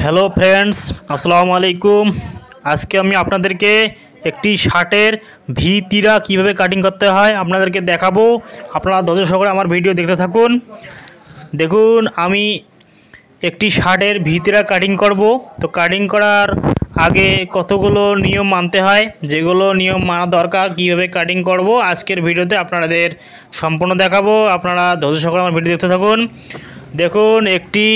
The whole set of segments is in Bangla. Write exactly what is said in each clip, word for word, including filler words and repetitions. हेलो फ्रेंड्स अस्सलामु आलैकुम। आज के आमी आपनादेरके एकटी शार्टेर भीतिरा किभाबे काटिंग करते हैं आपनादेरके देखाबो। आपनारा धैर्य सहकारे आमार भिडियो देखते थाकुन। देखुन आमी एकटी शार्टेर भीतिरा काटिंग करब। तो काटिंग करार आगे कतगुलो नियम मानते हैं, जेगुलो नियम माना दरकार किभाबे काटिंग करब आजकेर भिडियोते आपनादेर सम्पूर्ण देखाबो। आपनारा धैर्य सहकारे आमार भिडियो देखते थाकुन। देखुन एकटी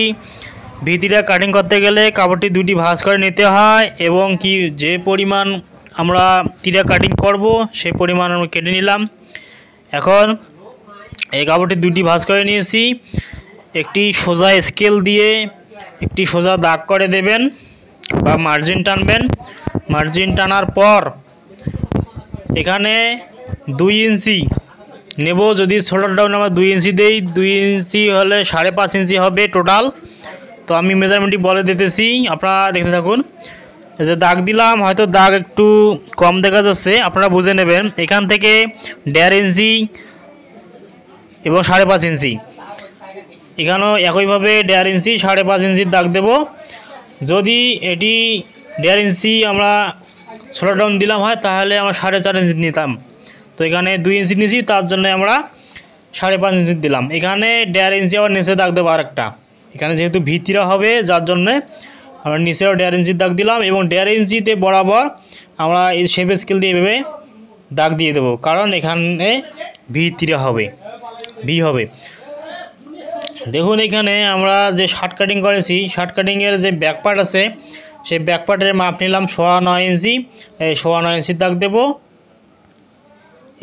भीतिरा काटिंग करते गले कापड़टी दुटी भाज कर निते हैं एवं कि जे परिमाण आमरा तीरा काटिंग करब से परिमाण आमरा केटे निलाम। एखन एई कापड़टी दुटी भाज कर निएछि। एकटी सोजा स्केल दिए एकटी सोजा दाग करे देबेन बा मार्जिन टानबेन। मार्जिन टानार पर एखाने दुई इंची नेब। जदि शोल्डार डाउन आमरा दुई इंची देई, दुई इंची हले साढ़े पाँच इंची हबे टोटाल। तो आमी मेजारमेंटी बोले देतेছি আপনারা দেখতে থাকুন। এই যে দাগ দিলাম, হয়তো দাগ একটু কম দেখা যাচ্ছে, আপনারা বুঝে নেবেন। এখান থেকে দেড় ইঞ্চি এবং সাড়ে পাঁচ ইঞ্চি, এখানেও একইভাবে দেড় ইঞ্চি সাড়ে পাঁচ ইঞ্চির দাগ দেব। যদি এটি দেড় ইঞ্চি আমরা শোল্ডার ডাউন দিলাম হয় তাহলে আমরা সাড়ে চার ইঞ্চি নিতাম। তো এখানে দুই ইঞ্চি নিয়েছি, তার জন্য আমরা সাড়ে পাঁচ ইঞ্চি দিলাম। এখানে দেড় ইঞ্চি আবার নিচে দাগ দেবো আরেকটা। এখানে যেহেতু ভিতিরা হবে যার জন্য আমরা নিচেও দেড় ইঞ্চির দাগ দিলাম এবং দেড় ইঞ্চিতে বরাবর আমরা এই শেপ স্কেল দিয়ে এভাবে দাগ দিয়ে দেব, কারণ এখানে ভিতিরা হবে ভি হবে। দেখুন এখানে আমরা যে শার্ট কাটিং করেছি, শার্ট কাটিংয়ের যে ব্যাকপার্ট আছে সেই ব্যাকপার্টের মাপ নিলাম সোয়া নয় ইঞ্চি। এই সোয়া নয় ইঞ্চির দাগ দেব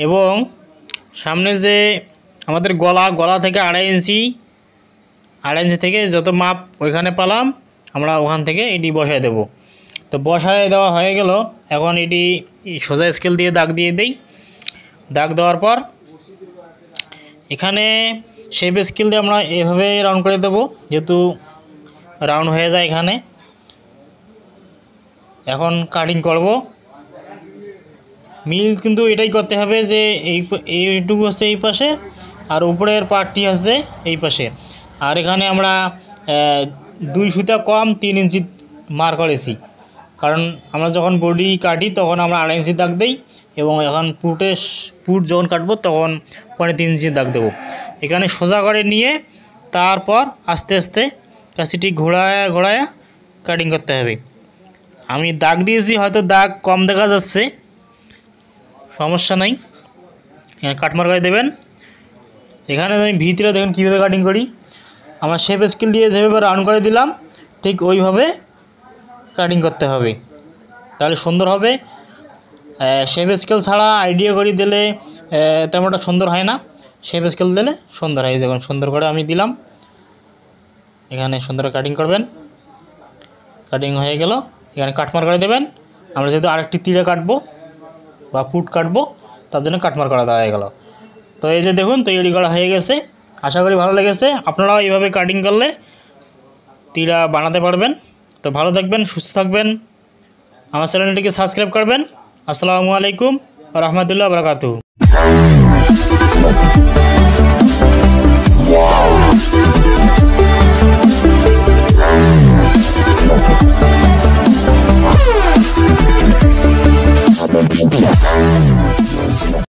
এবং সামনে যে আমাদের গলা গলা থেকে আড়াই ইঞ্চি আড়াই ইঞ্চি থেকে যত মাপ ওইখানে পেলাম আমরা ওখান থেকে এটি বসায় দেব। তো বসায় দেওয়া হয়ে গেল। এখন এটি সোজা স্কেল দিয়ে দাগ দিয়ে দিই। দাগ দেওয়ার পর এখানে শেপ স্কেল দিয়ে আমরা এভাবে রাউন্ড করে দেব, যেহেতু রাউন্ড হয়ে যায় এখানে। এখন কাটিং করব মিল, কিন্তু এটাই করতে হবে যে এইটুকু আছে এই পাশে আর উপরের পার্টটি আছে এই পাশে। আর এখানে আমরা দুই সুতা কম তিন ইঞ্চি মার করেছি, কারণ আমরা যখন বডি কাটি তখন আমরা আড়াই ইঞ্চি দাগ দিই এবং এখন পুটে পুট যখন কাটবো তখন পরে তিন ইঞ্চি দাগ দেবো। এখানে সোজা করে নিয়ে তারপর আস্তে আস্তে কাঁচিটি ঘোরায় ঘোরায় কাটিং করতে হবে। আমি দাগ দিয়েছি, হয়তো দাগ কম দেখা যাচ্ছে, সমস্যা নাই, কাটমার করে দেবেন। এখানে আমি ভিতরে দেখুন কীভাবে কাটিং করি। আমরা শেপ স্কেল দিয়ে যেভাবে রাউন্ড করে দিলাম ঠিক ওইভাবে কাটিং করতে হবে, তাহলে সুন্দর হবে। শেপ স্কেল ছাড়া আইডিয়া করে দিলে তেমনটা সুন্দর হয় না, শেপ স্কেল দিলে সুন্দর হয়। যখন সুন্দর করে আমি দিলাম এখানে সুন্দর কাটিং করবেন। কাটিং হয়ে গেল, এখানে কাটমার করে দেবেন। আমরা যেহেতু আরেকটি তীরে কাটবো বা পুট কাটবো তার জন্য কাটমার করা দেওয়া হয়ে গেল। তো এই যে দেখুন তৈরি করা হয়ে গেছে। আশা করি ভালো লেগেছে। আপনারাও এইভাবে কাটিং করলে তীরা বানাতে পারবেন। তো ভালো থাকবেন, সুস্থ থাকবেন, আমার চ্যানেলটিকে সাবস্ক্রাইব করবেন। আসসালামু আলাইকুম ওয়া রাহমাতুল্লাহি ওয়া বারাকাতুহু।